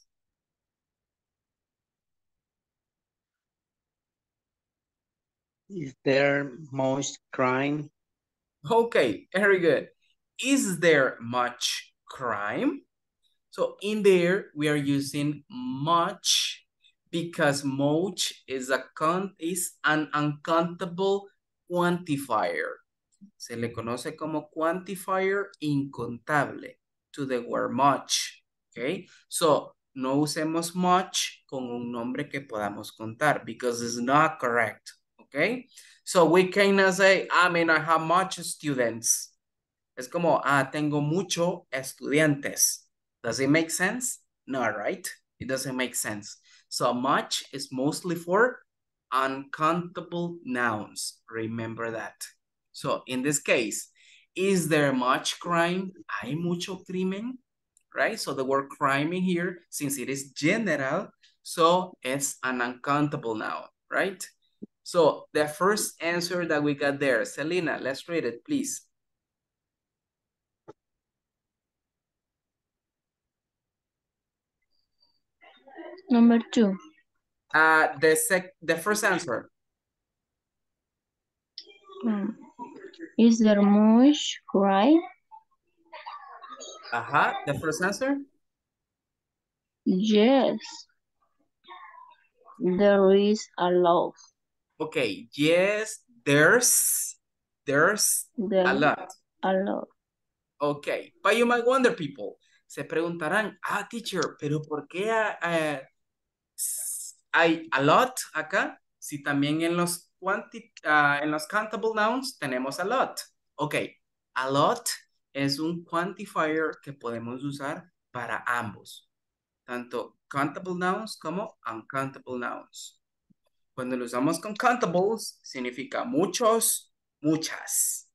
Is there much crime? Okay, very good. Is there much crime? So in there, we are using much because much is, a count, is an uncountable quantifier. Se le conoce como quantifier incontable to the word much, okay? So, no usemos much con un nombre que podamos contar because it's not correct, okay? So, we cannot say, I mean, I have much students. Es como, ah, tengo mucho estudiantes. Does it make sense? No, right? It doesn't make sense. So, much is mostly for uncountable nouns. Remember that. So in this case, is there much crime? Hay mucho crimen, right? So the word crime in here, since it is general, so it's an uncountable noun, right? So the first answer that we got there, Selena, let's read it, please. Number two. Uh, the, sec the first answer. Mm. Is there much crime? Aha, the first answer? Yes. There is a lot. Okay, yes, there's, there's, there's a lot. A lot. Okay, but you might wonder, people, se preguntarán, ah, teacher, pero ¿por qué uh, hay a lot acá? Si también en los Quanti, uh, en los countable nouns tenemos a lot. Ok, a lot es un quantifier que podemos usar para ambos. Tanto countable nouns como uncountable nouns. Cuando lo usamos con countables, significa muchos, muchas.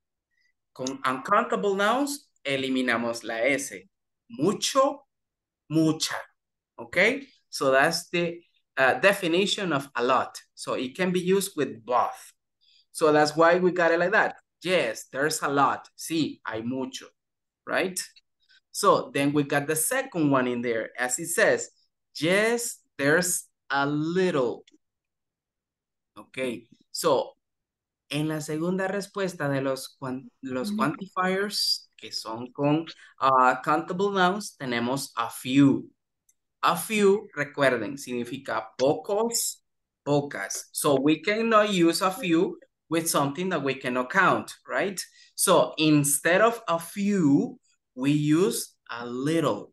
Con uncountable nouns, eliminamos la S. Mucho, mucha. Ok, so that's the Uh, definition of a lot. So it can be used with both. So that's why we got it like that. Yes, there's a lot. Sí, hay mucho. Right? So then we got the second one in there, as it says, yes, there's a little. Okay, so en la segunda respuesta de los, los quantifiers, que son con uh, countable nouns, tenemos a few. A few, recuerden, significa pocos, pocas. So we cannot use a few with something that we cannot count, right? So instead of a few, we use a little.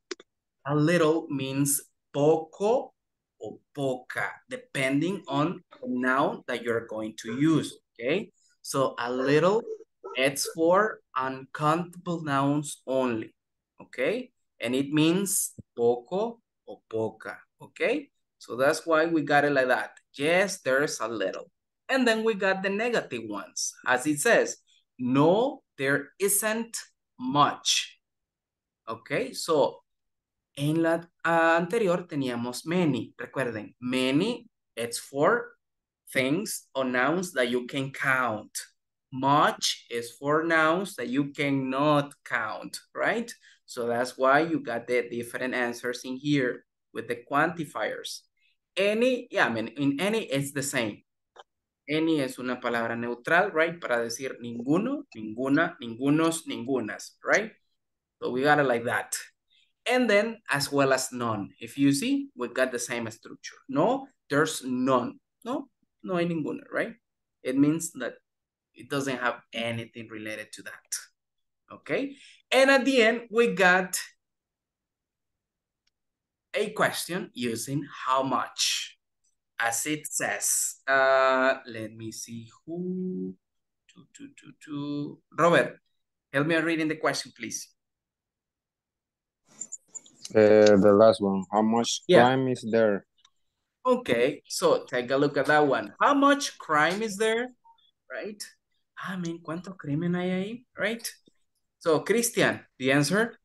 A little means poco o poca, depending on the noun that you're going to use, okay? So a little, it's for uncountable nouns only, okay? And it means poco o poca, okay? So that's why we got it like that. Yes, there's a little. And then we got the negative ones. As it says, no, there isn't much. Okay, so en la uh, anterior teníamos many. Recuerden, many, it's for things or nouns that you can count. Much is for nouns that you cannot count, right? So that's why you got the different answers in here with the quantifiers. Any, yeah, I mean, in any it's the same. Any es una palabra neutral, right? Para decir ninguno, ninguna, ningunos, ningunas, right? So we got it like that. And then as well as none. If you see, we got the same structure. No, there's none. No, no hay ninguna, right? It means that it doesn't have anything related to that. Okay? And at the end, we got a question using how much. As it says, uh, let me see who, two, two, two, two. Robert, help me reading the question, please. Uh, the last one, how much yeah. crime is there? Okay, so take a look at that one. How much crime is there, right? I mean, ¿cuánto crimen hay ahí, right? So, Christian, the answer?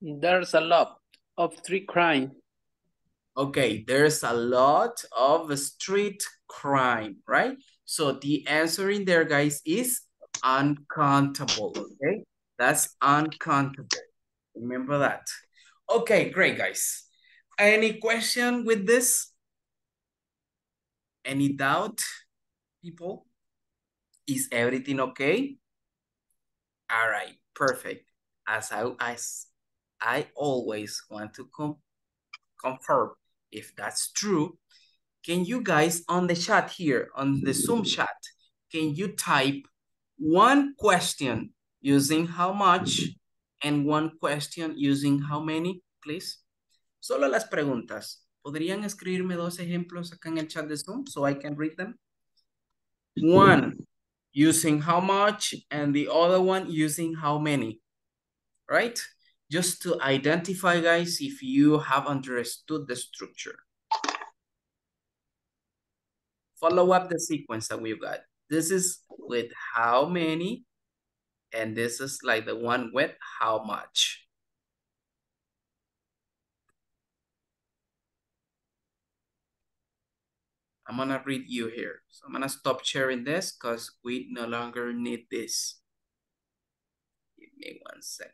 There's a lot of street crime. Okay, there's a lot of street crime, right? So the answer in there, guys, is uncountable, okay? That's uncountable. Remember that. Okay, great, guys. Any question with this? Any doubt, people? Is everything okay? All right, perfect. As I, as I always want to com confirm if that's true. Can you guys on the chat here, on the Zoom chat, can you type one question using how much and one question using how many, please? Solo las preguntas. ¿Podrían escribirme dos ejemplos acá en el chat de Zoom so I can read them? One using how much and the other one using how many, right? Just to identify, guys, if you have understood the structure. Follow up the sequence that we've got. This is with how many, and this is like the one with how much. I'm gonna read you here. So I'm gonna stop sharing this because we no longer need this. Give me one second.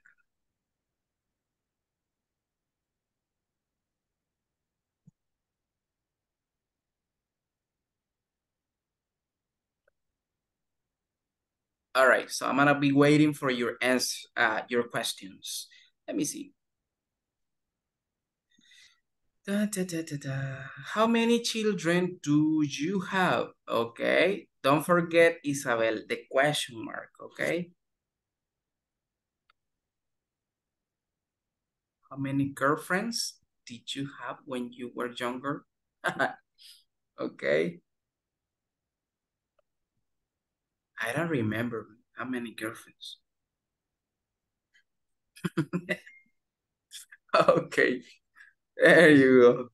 All right, so I'm gonna be waiting for your answer, uh, your questions. Let me see. Da, da, da, da, da. How many children do you have? Okay, don't forget, Isabel, the question mark, okay? How many girlfriends did you have when you were younger? Okay. I don't remember how many girlfriends. Okay, there you go.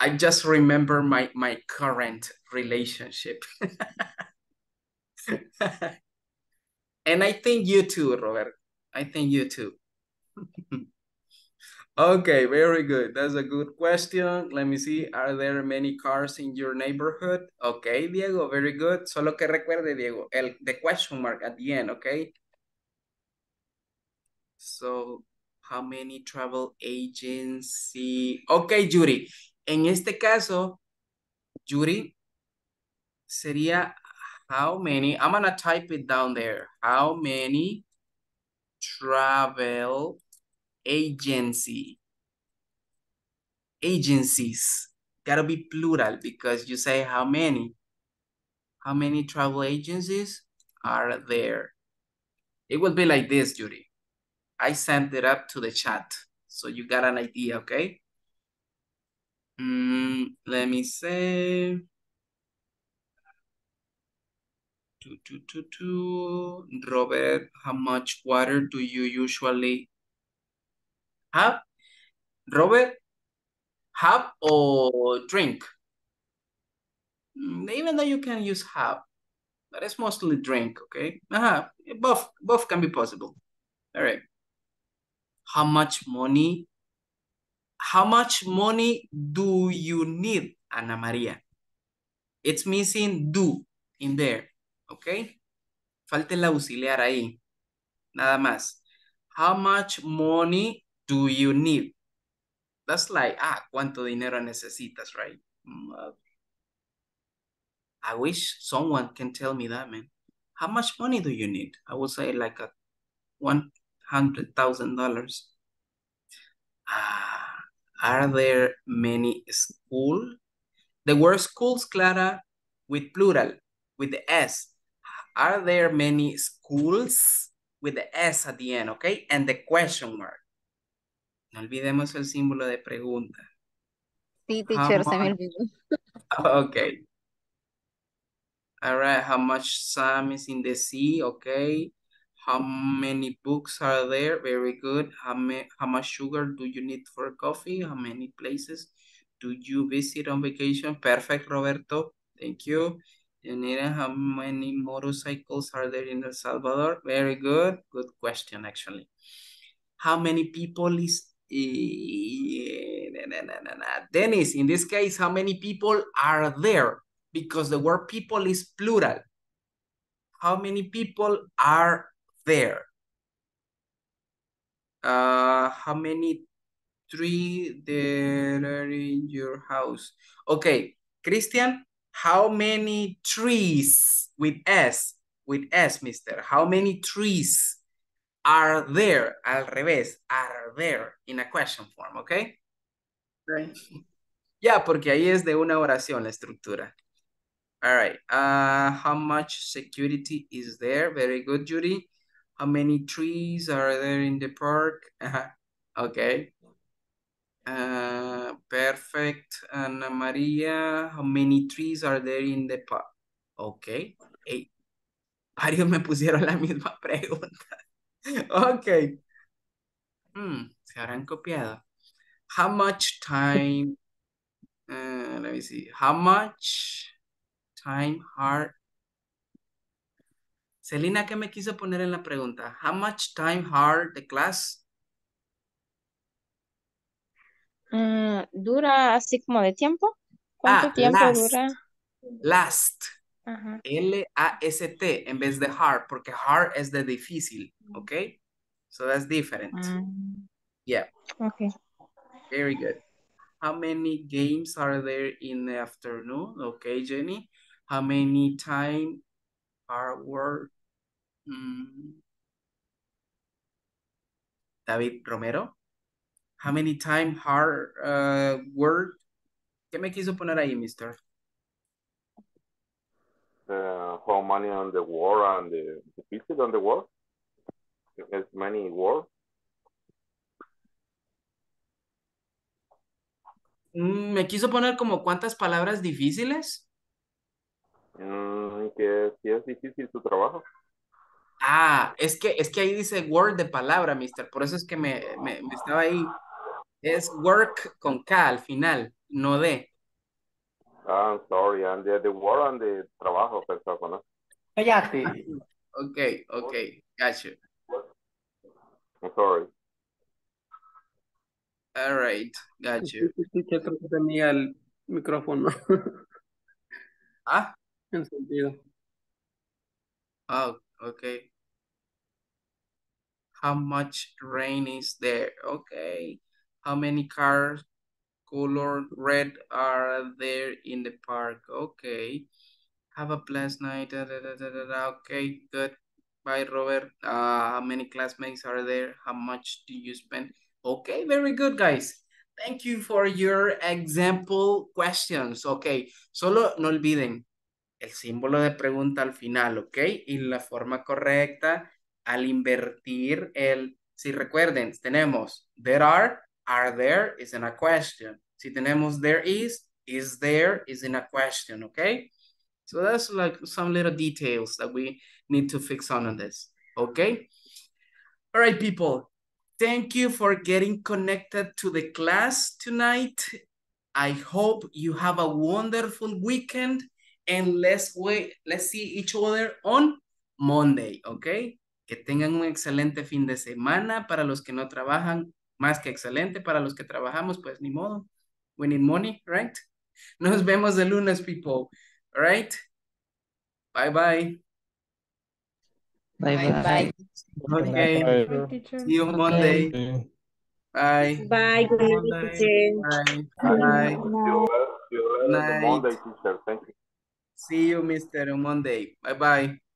I just remember my, my current relationship. And I think you too, Robert. I think you too. Okay, very good. That's a good question. Let me see. Are there many cars in your neighborhood? Okay, Diego, very good. Solo que recuerde, Diego, el, the question mark at the end, okay? So, how many travel agency? Ok, Yuri. En este caso, Yuri, sería how many. I'm going to type it down there. How many travel agency? Agencies. Gotta be plural because you say how many. How many travel agencies are there? It will be like this, Yuri. I sent it up to the chat, so you got an idea, okay? Mm, let me say... Two, two, two, two. Robert, how much water do you usually have? Robert, have or drink? Even though you can use have, but it's mostly drink, okay? Uh-huh. Both, both can be possible. All right. How much money? How much money do you need, Ana Maria? It's missing do in there, okay? Falta el auxiliar ahí, nada más. How much money do you need? That's like, ah, ¿cuánto dinero necesitas, right? I wish someone can tell me that, man. How much money do you need? I would say like a one. Hundred thousand dollars. Ah, are there many schools? The word schools, Clara, with plural, with the S. Are there many schools with the S at the end, okay? And the question mark. No olvidemos el símbolo de pregunta. Sí, teacher, se me olvidó. Okay. All right, how much Sam is in the sea, okay? How many books are there? Very good. How, how much sugar do you need for coffee? How many places do you visit on vacation? Perfect, Roberto. Thank you. Janira, how many motorcycles are there in El Salvador? Very good. Good question, actually. How many people is... Dennis, in this case, how many people are there? Because the word people is plural. How many people are there? Uh, how many trees there are in your house? Okay, Christian, how many trees with S, with S, mister? How many trees are there, al revés, are there in a question form, okay? Right. Yeah, porque ahí es de una oración la estructura. All right, uh, how much security is there? Very good, Judy. How many trees are there in the park? Uh-huh. Okay. Uh, perfect, Ana Maria. How many trees are there in the park? Okay. Hey. Varios me pusieron la misma pregunta. Okay. Hmm. Se habrán copiado. How much time? Uh, let me see. How much time are... Selena, ¿qué me quiso poner en la pregunta? How much time are the class? Mm, dura así como de tiempo. ¿Cuánto ah, tiempo last, dura? Last. Uh-huh. L A S T en vez de hard, porque hard es de difícil, ¿ok? So that's different. Mm. Yeah. Okay. Very good. How many games are there in the afternoon? Okay, Jenny. How many time are work? Mm. David Romero. How many time are uh, work? ¿Qué me quiso poner ahí, mister? Uh, how many on the war and the, the visit on the war? As many war? Mm, me quiso poner como cuántas palabras difíciles. Mm, que si es difícil tu trabajo. Ah, es que, es que ahí dice word de palabra, mister. Por eso es que me, me, me estaba ahí. Es work con K al final, no de. Ah, I'm sorry. And the, the word and the trabajo, persona. Cállate. Ok, ok. Got you. I'm sorry. All right. Got you. Yo creo que tenía el micrófono. ¿Ah? Encendido. Oh, okay. how much rain is there? Okay. How many cars colored red are there in the park? Okay. Have a blessed night. Da, da, da, da, da, da. Okay, good. Bye, Robert. Uh, how many classmates are there? How much do you spend? Okay, very good, guys. Thank you for your example questions. Okay, solo no olviden el símbolo de pregunta al final, ok, y la forma correcta al invertir el, si recuerden, tenemos there are, are there, is in a question. Si tenemos there is, is there, is in a question, ok. So that's like some little details that we need to fix on on this, okay? All right, people. Thank you for getting connected to the class tonight. I hope you have a wonderful weekend, and let's wait, let's see each other on Monday, okay? Que tengan un excelente fin de semana para los que no trabajan, más que excelente para los que trabajamos, pues ni modo. We need money, right? Nos vemos el lunes, people. All right. Bye-bye. Bye-bye. Okay. Bye -bye. See you Monday. Okay. Bye. Bye. Good night, teacher. Bye. Bye. Good night. Monday, teacher. Thank you. See you, Mister on Monday. Bye-bye.